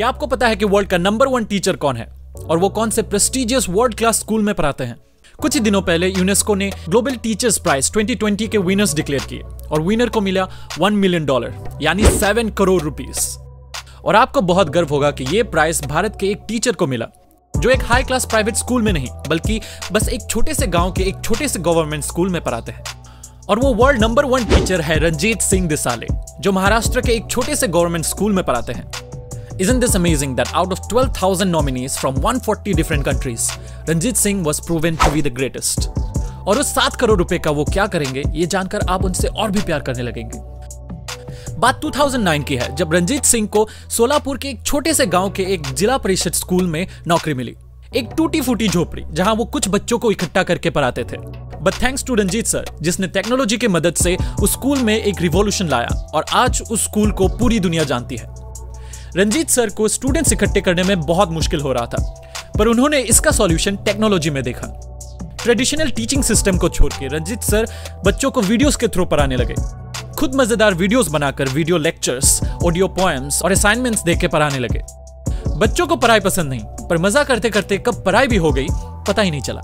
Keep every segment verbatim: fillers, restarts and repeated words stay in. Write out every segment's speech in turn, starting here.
क्या आपको पता है कि वर्ल्ड का नंबर वन टीचर कौन है और वो कौन से प्रेस्टीजियस वर्ल्ड क्लास स्कूल में पढ़ाते हैं? कुछ ही दिनों पहले यूनेस्को ने global teachers prize twenty twenty के विनर्स डिक्लेयर किए और विनर को मिला वन मिलियन डॉलर, यानी सेवन करोड़ रुपीस। और आपको बहुत गर्व होगा कि ये प्राइज भारत के एक टीचर को मिला जो एक हाई क्लास प्राइवेट स्कूल में नहीं बल्कि बस एक छोटे से गांव के एक छोटे से गवर्नमेंट स्कूल में पढ़ाते हैं। और वो वर्ल्ड नंबर वन टीचर है रंजीत सिंह दिसाले, जो महाराष्ट्र के एक छोटे से गवर्नमेंट स्कूल में पढ़ाते हैं। Isn't this amazing that out of twelve thousand nominees from one hundred forty different countries, Ranjit Singh was proven to be the greatest. और उस सात करोड़ रुपए का वो क्या करेंगे ये जानकर आप उनसे और भी प्यार करने लगेंगे। बात दो हज़ार नौ की है, जब रंजीत सिंह को सोलापुर के एक छोटे से गांव के एक जिला परिषद स्कूल में नौकरी मिली, एक टूटी फूटी झोपड़ी जहां वो कुछ बच्चों को इकट्ठा करके पढ़ाते थे। But thanks to Ranjit sir, जिसने टेक्नोलॉजी की मदद से उस स्कूल में एक रिवॉल्यूशन लाया और आज उस स्कूल को पूरी दुनिया जानती है। रंजीत सर को स्टूडेंट्स इकट्ठे करने में बहुत मुश्किल हो रहा था, पर उन्होंने इसका सॉल्यूशन टेक्नोलॉजी में देखा। ट्रेडिशनल टीचिंग सिस्टम को छोड़कर रंजीत सर बच्चों को वीडियोस के थ्रू पढ़ाने लगे। खुद मजेदार वीडियोस बनाकर वीडियो लेक्चर्स, ऑडियो पोएम्स और असाइनमेंट्स देके पढ़ाने लगे। बच्चों को पढ़ाई पसंद नहीं, पर मजा करते करते कब पढ़ाई भी हो गई पता ही नहीं चला।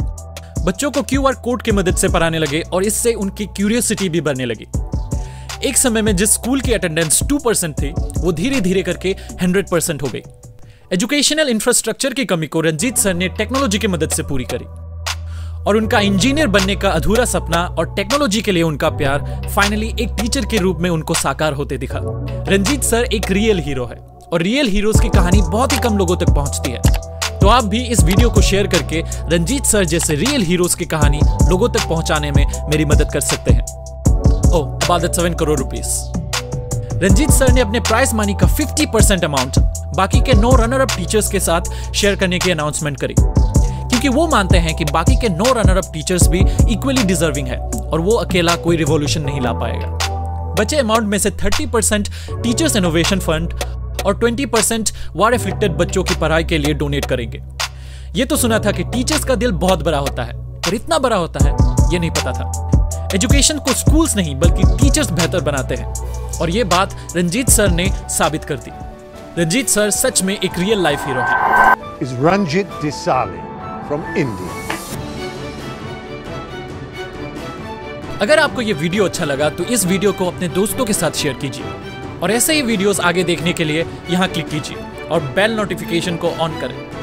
बच्चों को क्यू आर कोड की मदद से पढ़ाने लगे और इससे उनकी क्यूरियोसिटी भी बढ़ने लगी। एक समय में जिस स्कूल की अटेंडेंस टू परसेंट थी, वो धीरे धीरे करके हंड्रेड परसेंट हो गई। एजुकेशनल इंफ्रास्ट्रक्चर की कमी को रंजीत सर ने टेक्नोलॉजी की मदद से पूरी करी और उनका इंजीनियर बनने का अधूरा सपना और टेक्नोलॉजी के लिए उनका प्यार फाइनली एक टीचर के रूप में उनको साकार होते दिखा। रंजीत सर एक रियल हीरो है और रियल हीरोज की कहानी बहुत ही कम लोगों तक पहुंचती है। तो आप भी इस वीडियो को शेयर करके रंजीत सर जैसे रियल हीरोज की कहानी लोगों तक पहुंचाने में मेरी मदद कर सकते हैं। About seven crore rupees. Ranjit sir ने अपने प्राइस मनी का फिफ्टी परसेंट अमाउंट बाकी के नौ रनर अप टीचर्स के साथ शेयर करने की अनाउंसमेंट करी, क्योंकि वो मानते हैं कि बाकी के नौ रनर अप टीचर्स भी इक्वली डिजर्विंग है और वो अकेला कोई रिवॉल्यूशन नहीं ला पाएगा। बचे अमाउंट में से thirty percent teachers innovation fund और ट्वेंटी परसेंट वार एफेक्टेड बच्चों की पढ़ाई के लिए डोनेट करेंगे। ये तो सुना था कि टीचर्स का दिल बहुत बड़ा होता है, पर इतना बड़ा होता है ये नहीं पता था। एजुकेशन को स्कूल्स नहीं बल्कि टीचर्स बेहतर बनाते हैं और ये बात रंजीत सर ने साबित कर दी। रंजीत सर सच में एक रियल लाइफ हीरो हैं। Is Ranjit Disale from India. अगर आपको ये वीडियो अच्छा लगा तो इस वीडियो को अपने दोस्तों के साथ शेयर कीजिए और ऐसे ही वीडियोस आगे देखने के लिए यहाँ क्लिक कीजिए और बेल नोटिफिकेशन को ऑन करें।